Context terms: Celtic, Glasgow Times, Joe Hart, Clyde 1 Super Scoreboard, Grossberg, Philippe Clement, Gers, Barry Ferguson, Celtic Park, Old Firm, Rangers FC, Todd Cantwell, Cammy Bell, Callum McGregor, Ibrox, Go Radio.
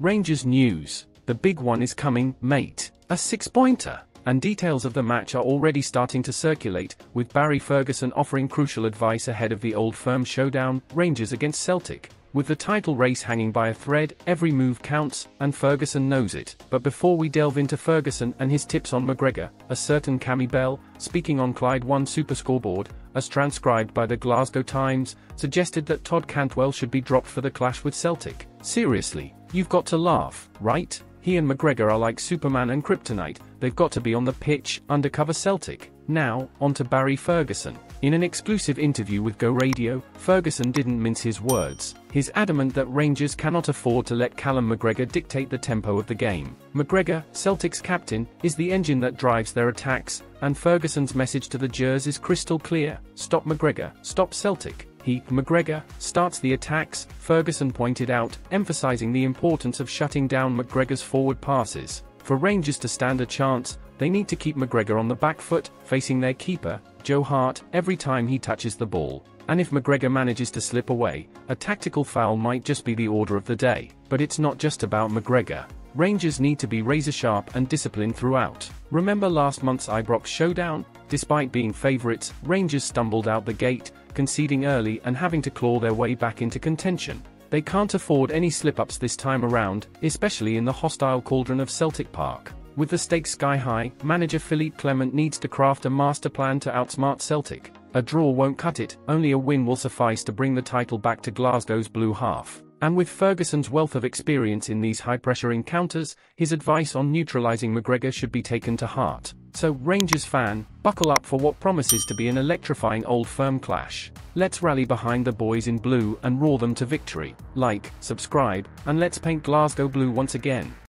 Rangers news. The big one is coming, mate. A six-pointer. And details of the match are already starting to circulate, with Barry Ferguson offering crucial advice ahead of the Old Firm showdown, Rangers against Celtic. With the title race hanging by a thread, every move counts, and Ferguson knows it. But before we delve into Ferguson and his tips on McGregor, a certain Cammy Bell, speaking on Clyde 1 Super Scoreboard, as transcribed by the Glasgow Times, suggested that Todd Cantwell should be dropped for the clash with Celtic. Seriously, you've got to laugh, right? He and McGregor are like Superman and Kryptonite, they've got to be on the pitch, undercover Celtic. Now, on to Barry Ferguson. In an exclusive interview with Go Radio, Ferguson didn't mince his words. He's adamant that Rangers cannot afford to let Callum McGregor dictate the tempo of the game. McGregor, Celtic's captain, is the engine that drives their attacks, and Ferguson's message to the Gers is crystal clear. Stop McGregor, stop Celtic. He, McGregor, starts the attacks, Ferguson pointed out, emphasizing the importance of shutting down McGregor's forward passes. For Rangers to stand a chance, they need to keep McGregor on the back foot, facing their keeper, Joe Hart, every time he touches the ball. And if McGregor manages to slip away, a tactical foul might just be the order of the day. But it's not just about McGregor. Rangers need to be razor-sharp and disciplined throughout. Remember last month's Ibrox showdown? Despite being favourites, Rangers stumbled out the gate, conceding early and having to claw their way back into contention. They can't afford any slip-ups this time around, especially in the hostile cauldron of Celtic Park. With the stakes sky-high, manager Philippe Clement needs to craft a master plan to outsmart Celtic. A draw won't cut it, only a win will suffice to bring the title back to Glasgow's blue half. And with Ferguson's wealth of experience in these high-pressure encounters, his advice on neutralising McGregor should be taken to heart. So, Rangers fan, buckle up for what promises to be an electrifying Old Firm clash. Let's rally behind the boys in blue and roar them to victory. Like, subscribe, and let's paint Glasgow blue once again.